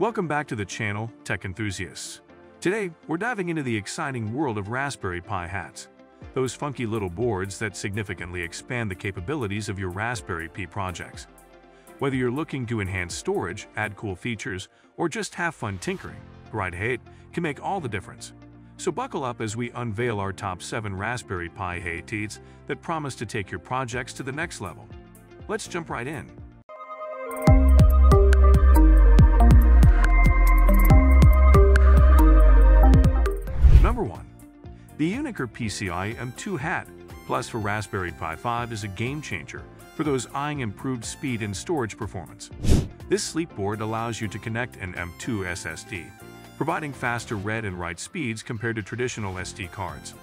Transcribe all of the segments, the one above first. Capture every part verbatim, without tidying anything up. Welcome back to the channel, Tech Enthusiasts. Today, we're diving into the exciting world of Raspberry Pi hats, those funky little boards that significantly expand the capabilities of your Raspberry Pi projects. Whether you're looking to enhance storage, add cool features, or just have fun tinkering, the right hat can make all the difference. So buckle up as we unveil our top seven Raspberry Pi H A Ts that promise to take your projects to the next level. Let's jump right in. Number one. The iUniker PCIe M two Hat Plus for Raspberry Pi five is a game-changer for those eyeing improved speed and storage performance. This sleek board allows you to connect an M two S S D, providing faster read and write speeds compared to traditional S D cards.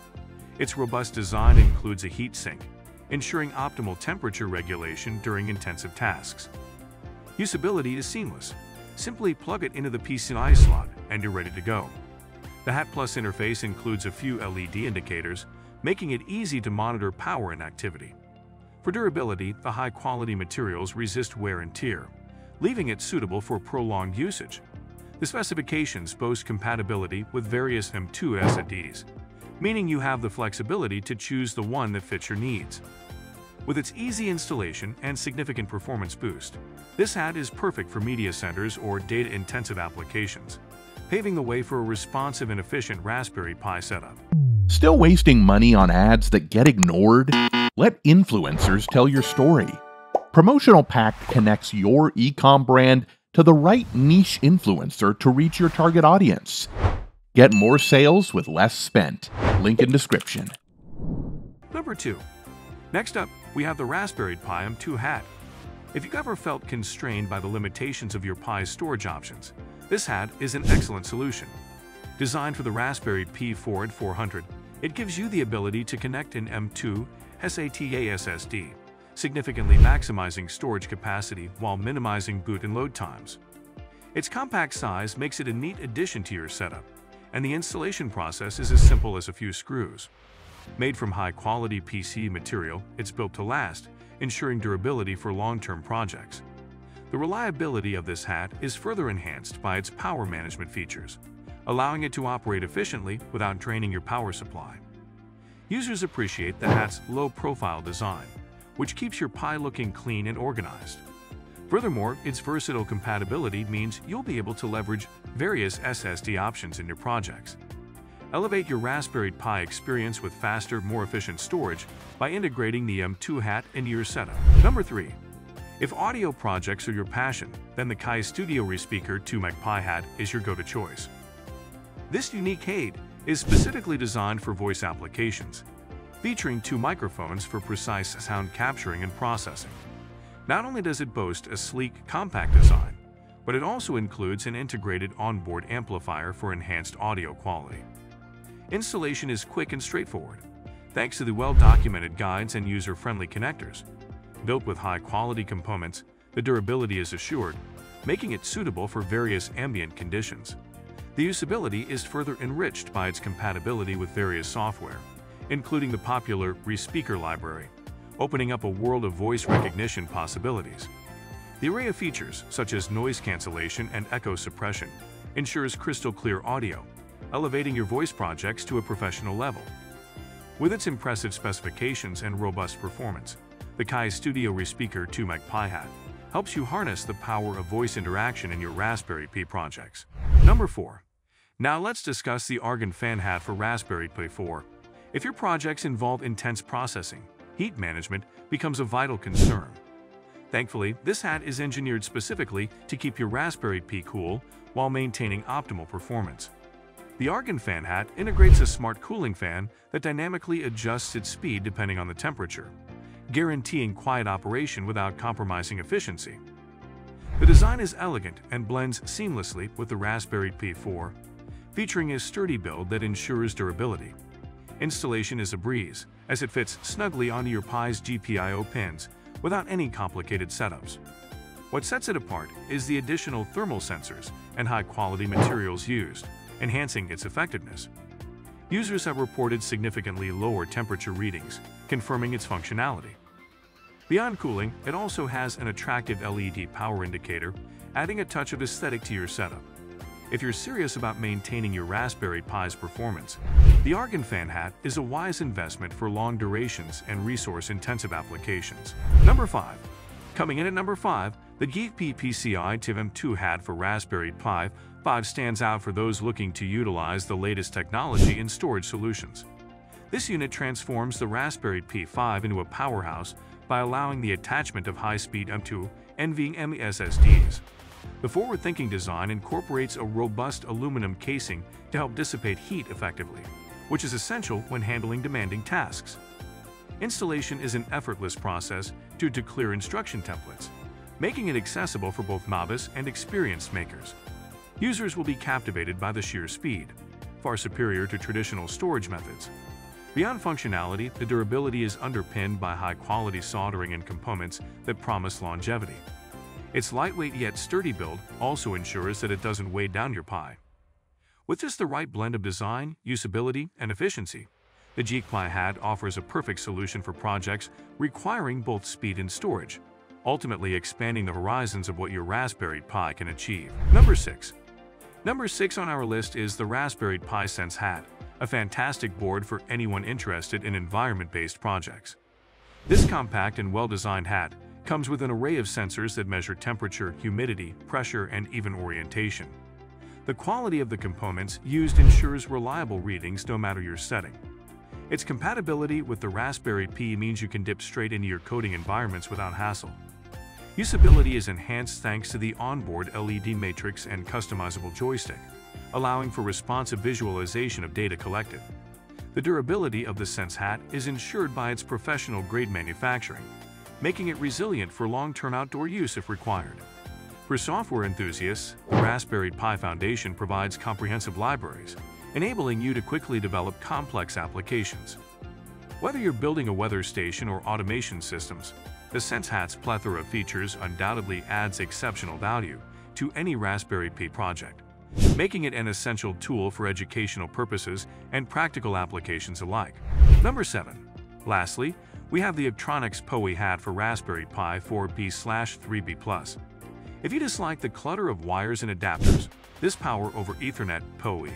Its robust design includes a heatsink, ensuring optimal temperature regulation during intensive tasks. Usability is seamless. Simply plug it into the PCIe slot and you're ready to go. The Hat Plus interface includes a few L E D indicators, making it easy to monitor power and activity. For durability, the high-quality materials resist wear and tear, leaving it suitable for prolonged usage. The specifications boast compatibility with various M two S S Ds, meaning you have the flexibility to choose the one that fits your needs. With its easy installation and significant performance boost, this hat is perfect for media centers or data-intensive applications, paving the way for a responsive and efficient Raspberry Pi setup. Still wasting money on ads that get ignored? Let influencers tell your story. Promotional Pact connects your e-com brand to the right niche influencer to reach your target audience. Get more sales with less spent. Link in description. Number two. Next up, we have the Raspberry Pi M two Hat. If you've ever felt constrained by the limitations of your Pi's storage options, this hat is an excellent solution. Designed for the Raspberry Pi four and four hundred, it gives you the ability to connect an M two S A T A S S D, significantly maximizing storage capacity while minimizing boot and load times. Its compact size makes it a neat addition to your setup, and the installation process is as simple as a few screws. Made from high-quality P C material, it's built to last, ensuring durability for long-term projects. The reliability of this hat is further enhanced by its power management features, allowing it to operate efficiently without draining your power supply. Users appreciate the hat's low-profile design, which keeps your Pi looking clean and organized. Furthermore, its versatile compatibility means you'll be able to leverage various S S D options in your projects. Elevate your Raspberry Pi experience with faster, more efficient storage by integrating the M two Hat into your setup. Number three. If audio projects are your passion, then the KeyeStudio ReSpeaker two Mic Pi Hat is your go-to choice. This unique hat is specifically designed for voice applications, featuring two microphones for precise sound capturing and processing. Not only does it boast a sleek, compact design, but it also includes an integrated onboard amplifier for enhanced audio quality. Installation is quick and straightforward, thanks to the well-documented guides and user-friendly connectors. Built with high-quality components, the durability is assured, making it suitable for various ambient conditions. The usability is further enriched by its compatibility with various software, including the popular ReSpeaker library, opening up a world of voice recognition possibilities. The array of features, such as noise cancellation and echo suppression, ensures crystal-clear audio, elevating your voice projects to a professional level. With its impressive specifications and robust performance, the KeyeStudio ReSpeaker two Mic Pi Hat helps you harness the power of voice interaction in your Raspberry Pi projects. Number four. Now let's discuss the Argon Fan Hat for Raspberry Pi four. If your projects involve intense processing, heat management becomes a vital concern. Thankfully, this hat is engineered specifically to keep your Raspberry Pi cool while maintaining optimal performance. The Argon Fan Hat integrates a smart cooling fan that dynamically adjusts its speed depending on the temperature, guaranteeing quiet operation without compromising efficiency. The design is elegant and blends seamlessly with the Raspberry Pi four, featuring a sturdy build that ensures durability. Installation is a breeze, as it fits snugly onto your Pi's G P I O pins without any complicated setups. What sets it apart is the additional thermal sensors and high-quality materials used, enhancing its effectiveness. Users have reported significantly lower temperature readings, confirming its functionality. Beyond cooling, it also has an attractive L E D power indicator adding a touch of aesthetic to your setup. If you're serious about maintaining your Raspberry Pi's performance, the Argon Fan Hat is a wise investment for long durations and resource-intensive applications. Number five. Coming in at number five, the GeeekPi PCIe to M two Hat for Raspberry Pi five stands out for those looking to utilize the latest technology in storage solutions. This unit transforms the Raspberry Pi five into a powerhouse by allowing the attachment of high-speed M two NVMe S S Ds. The forward-thinking design incorporates a robust aluminum casing to help dissipate heat effectively, which is essential when handling demanding tasks. Installation is an effortless process due to clear instruction templates, making it accessible for both novice and experienced makers. Users will be captivated by the sheer speed, far superior to traditional storage methods. Beyond functionality, the durability is underpinned by high-quality soldering and components that promise longevity. Its lightweight yet sturdy build also ensures that it doesn't weigh down your Pi. With just the right blend of design, usability, and efficiency, the GeeekPi Hat offers a perfect solution for projects requiring both speed and storage, ultimately expanding the horizons of what your Raspberry Pi can achieve. Number six. Number six on our list is the Raspberry Pi Sense Hat, a fantastic board for anyone interested in environment-based projects. This compact and well-designed hat comes with an array of sensors that measure temperature, humidity, pressure, and even orientation. The quality of the components used ensures reliable readings no matter your setting. Its compatibility with the Raspberry Pi means you can dip straight into your coding environments without hassle. Usability is enhanced thanks to the onboard L E D matrix and customizable joystick, allowing for responsive visualization of data collected. The durability of the Sense Hat is ensured by its professional-grade manufacturing, making it resilient for long-term outdoor use if required. For software enthusiasts, the Raspberry Pi Foundation provides comprehensive libraries, enabling you to quickly develop complex applications. Whether you're building a weather station or automation systems, the Sense Hat's plethora of features undoubtedly adds exceptional value to any Raspberry Pi project, making it an essential tool for educational purposes and practical applications alike. Number seven. Lastly, we have the Uctronics PoE hat for Raspberry Pi four B slash three B plus. If you dislike the clutter of wires and adapters, this Power over Ethernet PoE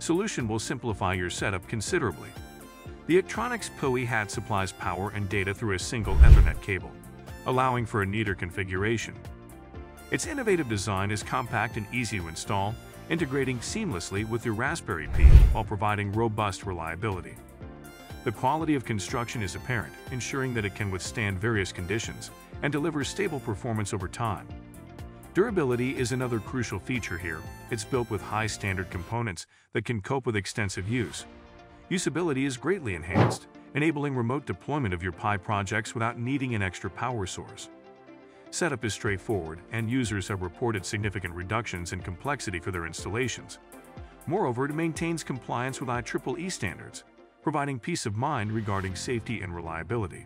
solution will simplify your setup considerably. The Uctronics PoE hat supplies power and data through a single Ethernet cable, allowing for a neater configuration. Its innovative design is compact and easy to install, integrating seamlessly with your Raspberry Pi while providing robust reliability. The quality of construction is apparent, ensuring that it can withstand various conditions and deliver stable performance over time. Durability is another crucial feature here. It's built with high-standard components that can cope with extensive use. Usability is greatly enhanced, enabling remote deployment of your Pi projects without needing an extra power source. Setup is straightforward, and users have reported significant reductions in complexity for their installations. Moreover, it maintains compliance with I triple E standards, providing peace of mind regarding safety and reliability.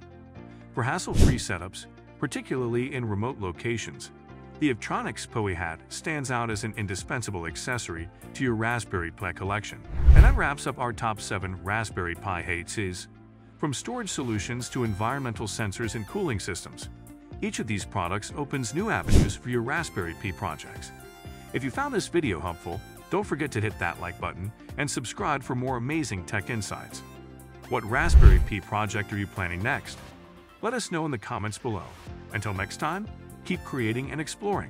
For hassle-free setups, particularly in remote locations, the Uctronics PoE hat stands out as an indispensable accessory to your Raspberry Pi collection. And that wraps up our top seven Raspberry Pi H A Ts. From storage solutions to environmental sensors and cooling systems, each of these products opens new avenues for your Raspberry Pi projects. If you found this video helpful, don't forget to hit that like button and subscribe for more amazing tech insights. What Raspberry Pi project are you planning next? Let us know in the comments below. Until next time, keep creating and exploring.